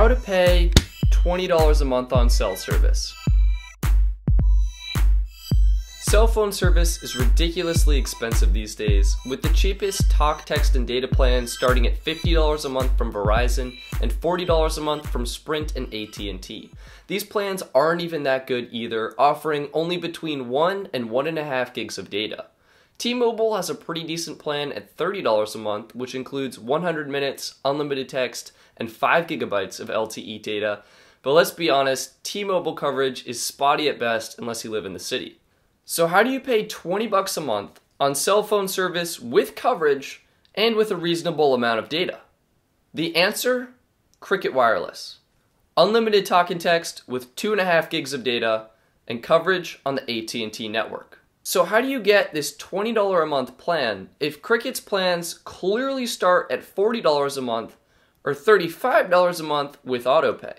How to pay $20 a month on cell service. Cell phone service is ridiculously expensive these days, with the cheapest talk, text, and data plans starting at $50 a month from Verizon and $40 a month from Sprint and AT&T. These plans aren't even that good either, offering only between 1 and 1.5 gigs of data. T-Mobile has a pretty decent plan at $30 a month, which includes 100 minutes, unlimited text, and 5 gigabytes of LTE data, but let's be honest, T-Mobile coverage is spotty at best unless you live in the city. So how do you pay $20 a month on cell phone service with coverage and with a reasonable amount of data? The answer? Cricket Wireless. Unlimited talk and text with 2.5 gigs of data and coverage on the AT&T network. So how do you get this $20 a month plan if Cricket's plans clearly start at $40 a month or $35 a month with autopay?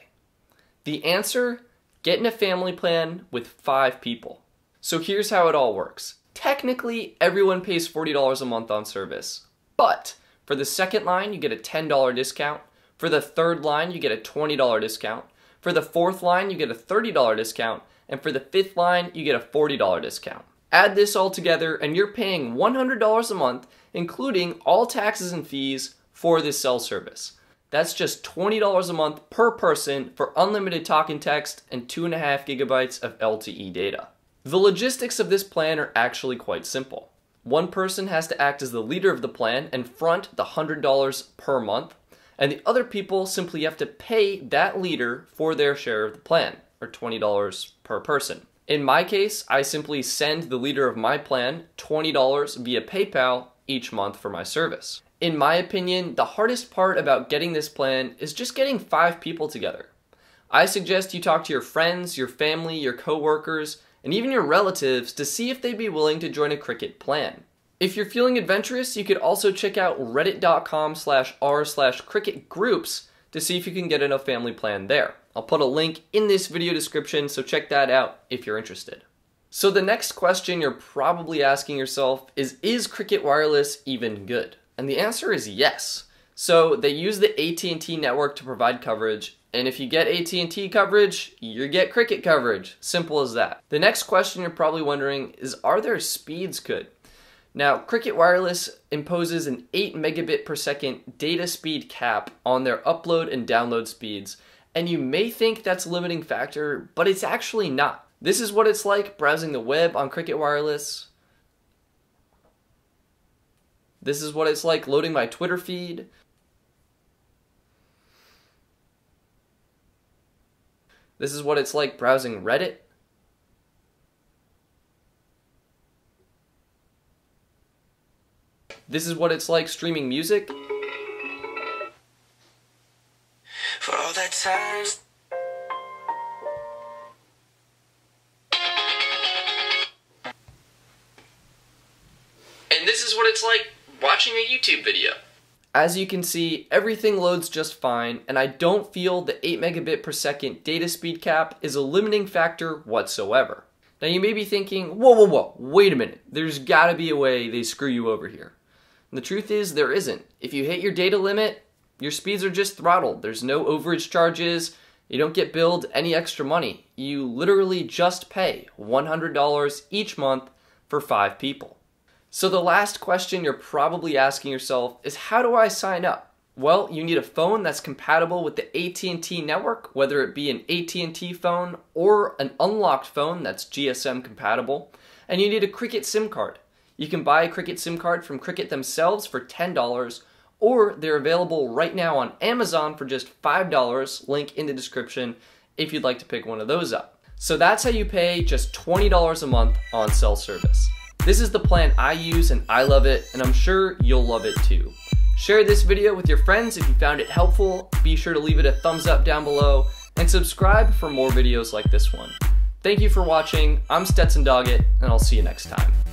The answer? Getting a family plan with 5 people. So here's how it all works. Technically, everyone pays $40 a month on service, but for the second line, you get a $10 discount. For the third line, you get a $20 discount. For the fourth line, you get a $30 discount. And for the fifth line, you get a $40 discount. Add this all together and you're paying $100 a month, including all taxes and fees for this cell service. That's just $20 a month per person for unlimited talk and text and 2.5 gigabytes of LTE data. The logistics of this plan are actually quite simple. One person has to act as the leader of the plan and front the $100 per month, and the other people simply have to pay that leader for their share of the plan, or $20 per person. In my case, I simply send the leader of my plan $20 via PayPal each month for my service. In my opinion, the hardest part about getting this plan is just getting 5 people together. I suggest you talk to your friends, your family, your coworkers, and even your relatives to see if they'd be willing to join a Cricket plan. If you're feeling adventurous, you could also check out reddit.com/r/cricketgroups to see if you can get a family plan there. I'll put a link in this video description, so check that out if you're interested. So the next question you're probably asking yourself is Cricket Wireless even good? And the answer is yes. So they use the AT&T network to provide coverage, and if you get AT&T coverage, you get Cricket coverage. Simple as that. The next question you're probably wondering is, are their speeds good? Now, Cricket Wireless imposes an 8 megabit per second data speed cap on their upload and download speeds, and you may think that's a limiting factor, but it's actually not. This is what it's like browsing the web on Cricket Wireless. This is what it's like loading my Twitter feed. This is what it's like browsing Reddit. This is what it's like streaming music. For all that time. And this is what it's like watching a YouTube video. As you can see, everything loads just fine, and I don't feel the 8 megabit per second data speed cap is a limiting factor whatsoever. Now you may be thinking, whoa, wait a minute, there's gotta be a way they screw you over here. And the truth is, there isn't. If you hit your data limit, your speeds are just throttled. There's no overage charges, you don't get billed any extra money. You literally just pay $100 each month for 5 people. So the last question you're probably asking yourself is, how do I sign up? Well, you need a phone that's compatible with the AT&T network, whether it be an AT&T phone or an unlocked phone that's GSM compatible, and you need a Cricket SIM card. You can buy a Cricket SIM card from Cricket themselves for $10, or they're available right now on Amazon for just $5, link in the description if you'd like to pick one of those up. So that's how you pay just $20 a month on cell service. This is the plan I use and I love it, and I'm sure you'll love it too. Share this video with your friends if you found it helpful. Be sure to leave it a thumbs up down below and subscribe for more videos like this one. Thank you for watching. I'm Stetson Doggett, and I'll see you next time.